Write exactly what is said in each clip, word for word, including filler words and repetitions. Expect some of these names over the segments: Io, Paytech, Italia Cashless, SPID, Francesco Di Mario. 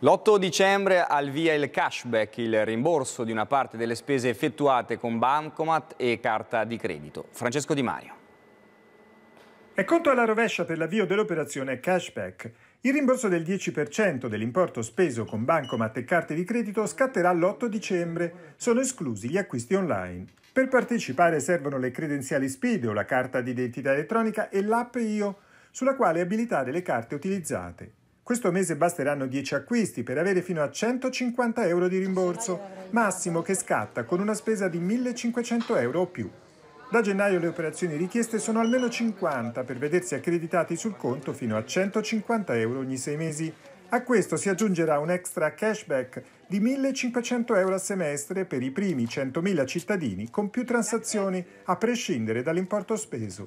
L'otto dicembre al via il cashback, il rimborso di una parte delle spese effettuate con bancomat e carta di credito. Francesco Di Mario. È conto alla rovescia per l'avvio dell'operazione cashback. Il rimborso del dieci per cento dell'importo speso con bancomat e carte di credito scatterà l'otto dicembre. Sono esclusi gli acquisti online. Per partecipare servono le credenziali SPID o la carta d'identità elettronica e l'app Io, sulla quale abilitare le carte utilizzate. Questo mese basteranno dieci acquisti per avere fino a centocinquanta euro di rimborso, massimo che scatta con una spesa di millecinquecento euro o più. Da gennaio le operazioni richieste sono almeno cinquanta per vedersi accreditati sul conto fino a centocinquanta euro ogni sei mesi. A questo si aggiungerà un extra cashback di millecinquecento euro a semestre per i primi centomila cittadini con più transazioni, a prescindere dall'importo speso.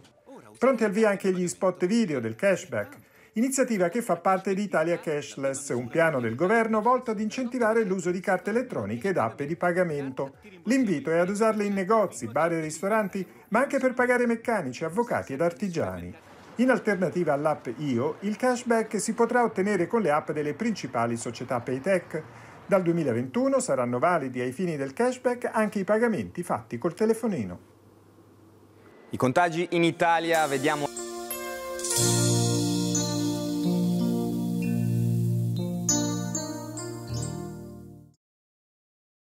Pronti al via anche gli spot video del cashback, iniziativa che fa parte di Italia Cashless, un piano del governo volto ad incentivare l'uso di carte elettroniche ed app di pagamento. L'invito è ad usarle in negozi, bar e ristoranti, ma anche per pagare meccanici, avvocati ed artigiani. In alternativa all'app Io, il cashback si potrà ottenere con le app delle principali società Paytech. Dal duemilaventuno saranno validi ai fini del cashback anche i pagamenti fatti col telefonino. I contagi in Italia, vediamo...